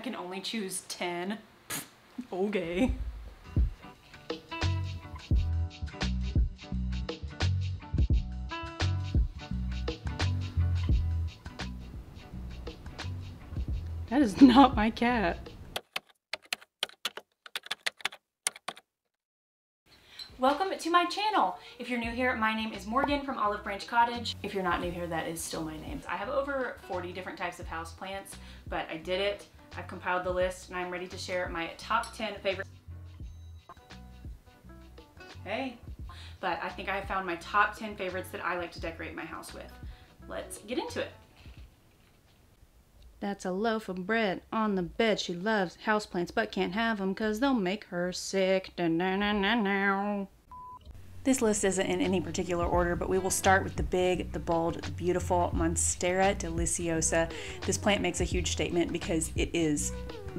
I can only choose 10. Okay. That is not my cat. Welcome to my channel. If you're new here, my name is Morgan from Olive Branch Cottage. If you're not new here, that is still my name. I have over 40 different types of houseplants, but I did it. I've compiled the list and I'm ready to share my top 10 favorite. Hey. But I think I have found my top 10 favorites that I like to decorate my house with. Let's get into it. That's a loaf of bread on the bed. She loves houseplants but can't have them because they'll make her sick. Dun, dun, dun, dun, dun. This list isn't in any particular order, but we will start with the big, the bold, the beautiful Monstera deliciosa. This plant makes a huge statement because it is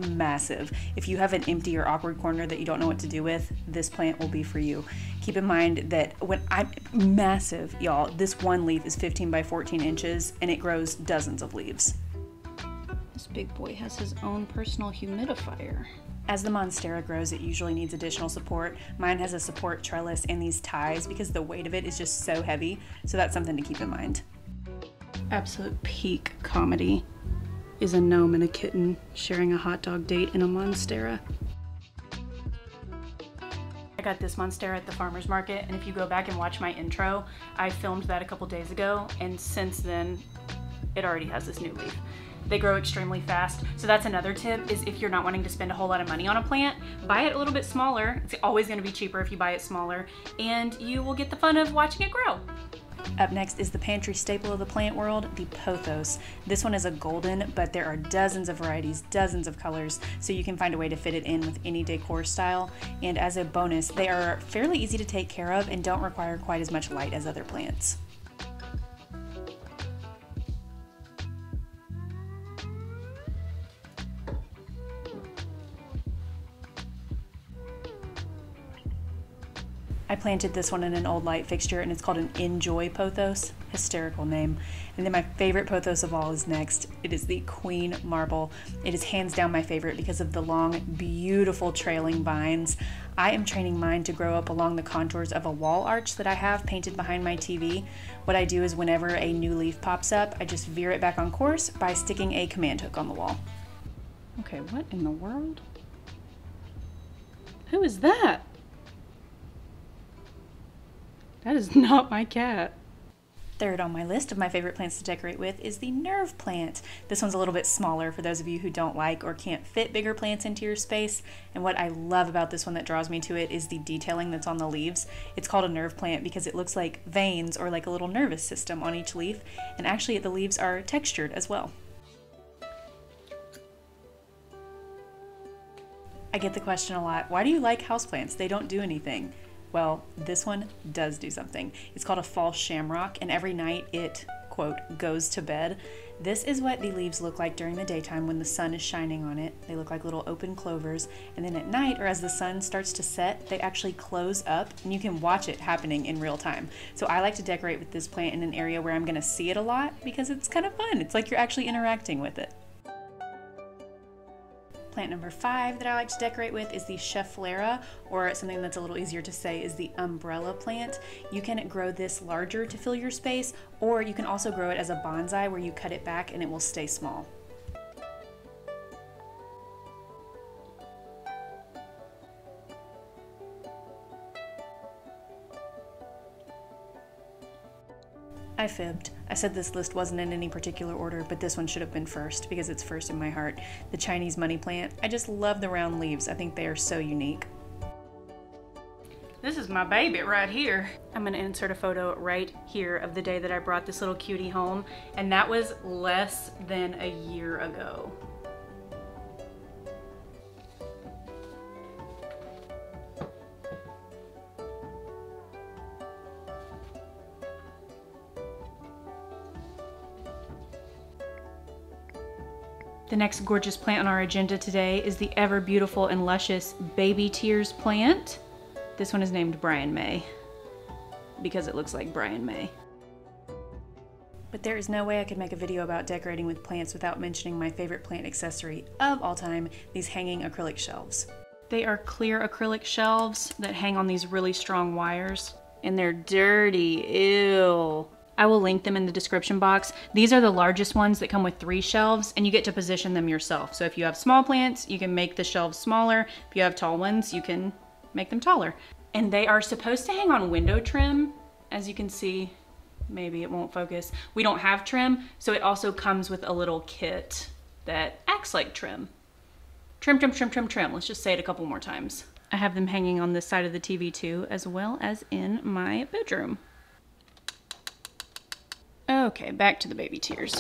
massive. If you have an empty or awkward corner that you don't know what to do with, this plant will be for you. Keep in mind that when I'm massive, y'all, this one leaf is 15 by 14 inches and it grows dozens of leaves. This big boy has his own personal humidifier. As the Monstera grows, it usually needs additional support. Mine has a support trellis and these ties because the weight of it is just so heavy, so that's something to keep in mind. Absolute peak comedy is a gnome and a kitten sharing a hot dog date in a Monstera. I got this Monstera at the farmer's market, and if you go back and watch my intro, I filmed that a couple days ago, and since then, it already has this new leaf. They grow extremely fast. So that's another tip, is if you're not wanting to spend a whole lot of money on a plant, buy it a little bit smaller. It's always gonna be cheaper if you buy it smaller, and you will get the fun of watching it grow. Up next is the pantry staple of the plant world, the pothos. This one is a golden, but there are dozens of varieties, dozens of colors, so you can find a way to fit it in with any decor style. And as a bonus, they are fairly easy to take care of and don't require quite as much light as other plants. I planted this one in an old light fixture and it's called an Enjoy Pothos. Hysterical name. And then my favorite pothos of all is next. It is the Queen Marble. It is hands down my favorite because of the long, beautiful trailing vines. I am training mine to grow up along the contours of a wall arch that I have painted behind my TV. What I do is whenever a new leaf pops up, I just veer it back on course by sticking a command hook on the wall. Okay, what in the world? Who is that? That is not my cat. Third on my list of my favorite plants to decorate with is the nerve plant. This one's a little bit smaller for those of you who don't like or can't fit bigger plants into your space. And what I love about this one that draws me to it is the detailing that's on the leaves. It's called a nerve plant because it looks like veins or like a little nervous system on each leaf. And actually the leaves are textured as well. I get the question a lot, why do you like houseplants? They don't do anything. Well, this one does do something. It's called a false shamrock, and every night it, quote, goes to bed. This is what the leaves look like during the daytime when the sun is shining on it. They look like little open clovers, and then at night, or as the sun starts to set, they actually close up, and you can watch it happening in real time. So I like to decorate with this plant in an area where I'm gonna see it a lot because it's kind of fun. It's like you're actually interacting with it. Plant number 5 that I like to decorate with is the Schefflera, or something that's a little easier to say is the umbrella plant. You can grow this larger to fill your space, or you can also grow it as a bonsai where you cut it back and it will stay small. I fibbed. I said this list wasn't in any particular order, but this one should have been first because it's first in my heart. The Chinese money plant. I just love the round leaves. I think they are so unique. This is my baby right here. I'm gonna insert a photo right here of the day that I brought this little cutie home, and that was less than a year ago. The next gorgeous plant on our agenda today is the ever beautiful and luscious Baby Tears plant. This one is named Brian May because it looks like Brian May. But there is no way I could make a video about decorating with plants without mentioning my favorite plant accessory of all time, these hanging acrylic shelves. They are clear acrylic shelves that hang on these really strong wires, and they're dirty, ew. I will link them in the description box. These are the largest ones that come with 3 shelves, and you get to position them yourself. So if you have small plants, you can make the shelves smaller. If you have tall ones, you can make them taller. And they are supposed to hang on window trim. As you can see, maybe it won't focus. We don't have trim, so it also comes with a little kit that acts like trim. Trim, trim, trim, trim, trim. Let's just say it a couple more times. I have them hanging on this side of the TV too, as well as in my bedroom. Okay, back to the Baby Tears.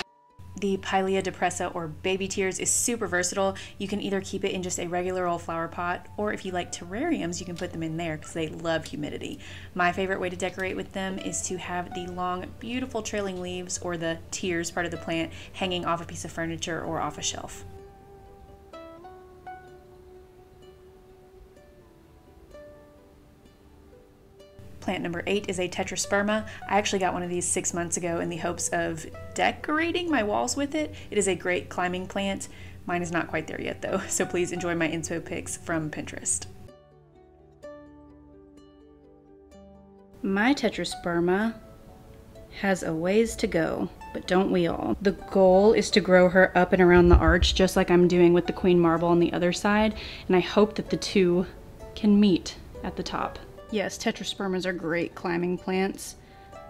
The Pilea depressa, or Baby Tears, is super versatile. You can either keep it in just a regular old flower pot, or if you like terrariums, you can put them in there because they love humidity. My favorite way to decorate with them is to have the long, beautiful trailing leaves, or the tears part of the plant, hanging off a piece of furniture or off a shelf. Plant number 8 is a tetrasperma. I actually got one of these 6 months ago in the hopes of decorating my walls with it. It is a great climbing plant. Mine is not quite there yet though, so please enjoy my inspo pics from Pinterest. My tetrasperma has a ways to go, but don't we all? The goal is to grow her up and around the arch, just like I'm doing with the Queen Marble on the other side, and I hope that the two can meet at the top. Yes, tetraspermas are great climbing plants,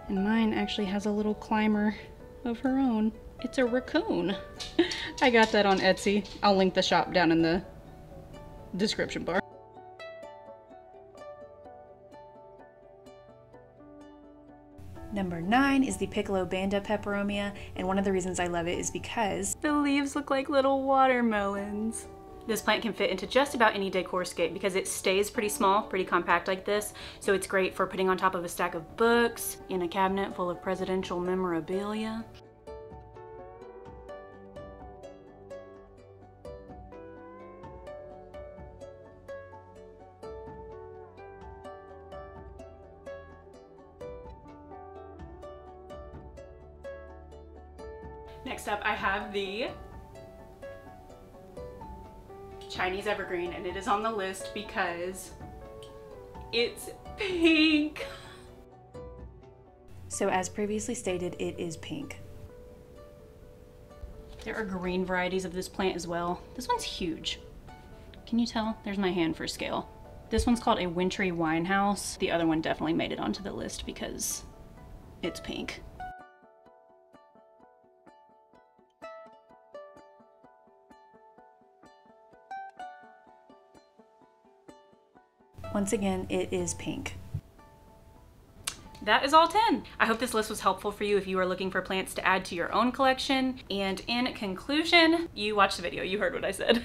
and mine actually has a little climber of her own. It's a raccoon. I got that on Etsy. I'll link the shop down in the description bar. Number 9 is the Piccolo Banda Peperomia, and one of the reasons I love it is because the leaves look like little watermelons. This plant can fit into just about any decorscape because it stays pretty small, pretty compact like this, so it's great for putting on top of a stack of books, in a cabinet full of presidential memorabilia. Next up, I have the Chinese evergreen, and it is on the list because it's pink. So as previously stated, it is pink. There are green varieties of this plant as well. This one's huge. Can you tell? There's my hand for scale. This one's called a wintry wine house. The other one definitely made it onto the list because it's pink. Once again, it is pink. That is all 10. I hope this list was helpful for you if you are looking for plants to add to your own collection. And in conclusion, you watched the video, you heard what I said.